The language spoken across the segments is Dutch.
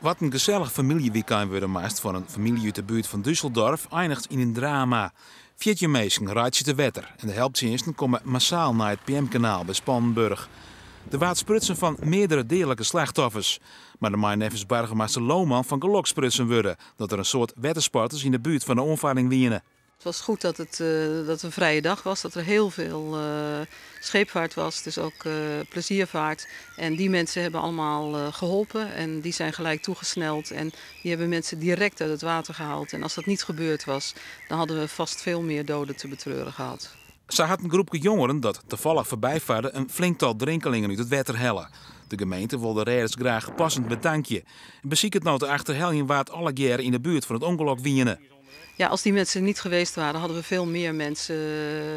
Wat een gezellig familieweekend wordt gemaakt voor een familie uit de buurt van Düsseldorf eindigt in een drama. 4 mensen rijdt ze te wetter en de helpdiensten komen massaal naar het PM-kanaal bij Spannenburch. Er waren sprutsen van meerdere dierlijke slachtoffers. Maar de Maineffens burgemeester Looman van gelok sprutsen worden dat er een soort wettersparters in de buurt van de omvaring wienen. Het was goed dat het een vrije dag was, dat er heel veel scheepvaart was, dus ook pleziervaart. En die mensen hebben allemaal geholpen en die zijn gelijk toegesneld en die hebben mensen direct uit het water gehaald. En als dat niet gebeurd was, dan hadden we vast veel meer doden te betreuren gehad. Ze had een groepje jongeren dat toevallig voorbijvaarde een flinktal drinkelingen uit het water hellen. De gemeente wilde redders graag passend bedankje. Beziek het nou te achterheljen waard alle jaren in de buurt van het ongeluk wienen. Ja, als die mensen niet geweest waren, hadden we veel meer mensen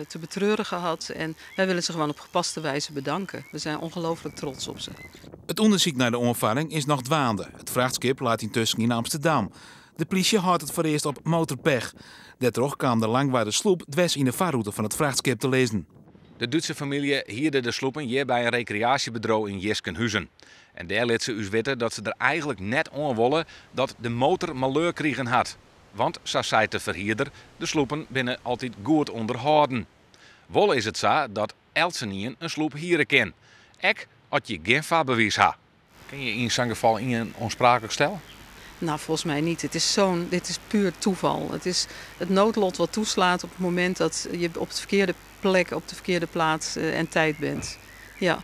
te betreuren gehad. En wij willen ze gewoon op gepaste wijze bedanken. We zijn ongelooflijk trots op ze. Het onderzoek naar de omvaring is nog dwaande. Het vrachtschip laat intussen in Amsterdam. De politie houdt het voor eerst op motorpech. Daardoor kwam de langwaarde sloep dwars in de vaarroute van het vrachtschip te lezen. De Duitse familie hierde de sloep een jaar bij een recreatiebureau in Jiskenhuizen. En daar liet ze u weten dat ze er eigenlijk net om wilden dat de motor malheur kregen had. Want, zo zei de verhierder, de sloepen binnen altijd goed onderhouden. Wel is het zo dat elsenien een sloep hieren kan. Ek had je geen vaarbewijs had. Kun je in zo'n geval in een onsprakelijk stellen? Nou, volgens mij niet. Dit is puur toeval. Het is het noodlot wat toeslaat op het moment dat je op de verkeerde plek, op de verkeerde plaats en tijd bent. Ja.